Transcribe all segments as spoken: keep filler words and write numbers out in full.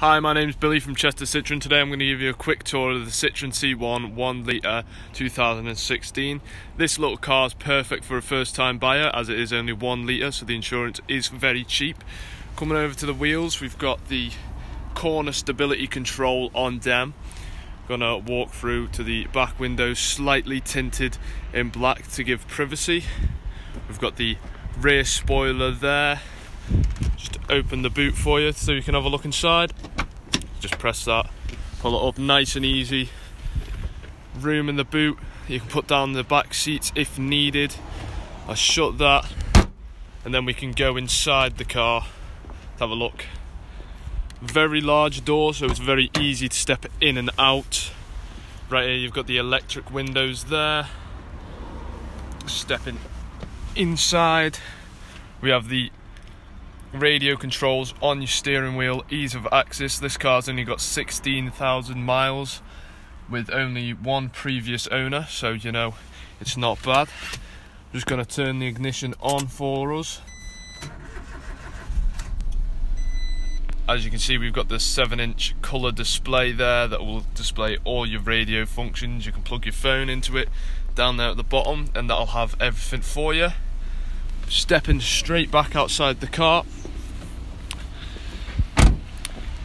Hi, my name's Billy from Chester Citroën. Today I'm going to give you a quick tour of the Citroën C one one litre two thousand sixteen. This little car is perfect for a first time buyer as it is only one litre, so the insurance is very cheap. Coming over to the wheels, we've got the corner stability control on them. Gonna walk through to the back windows, slightly tinted in black to give privacy. We've got the rear spoiler there. Just open the boot for you so you can have a look inside. Just press that, pull it up nice and easy. Room in the boot, you can put down the back seats if needed. I shut that and then we can go inside the car to have a look. Very large door, so it's very easy to step in and out. Right here you've got the electric windows there. Stepping inside, we have the radio controls on your steering wheel, ease of access. This car's only got sixteen thousand miles with only one previous owner, so you know it's not bad. I'm just going to turn the ignition on for us. As you can see, we've got the seven inch colour display there that will display all your radio functions. You can plug your phone into it down there at the bottom and that'll have everything for you. Stepping straight back outside the car.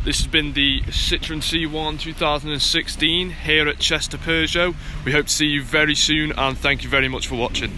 This has been the Citroën C one two thousand sixteen here at Chester Peugeot. We hope to see you very soon and thank you very much for watching.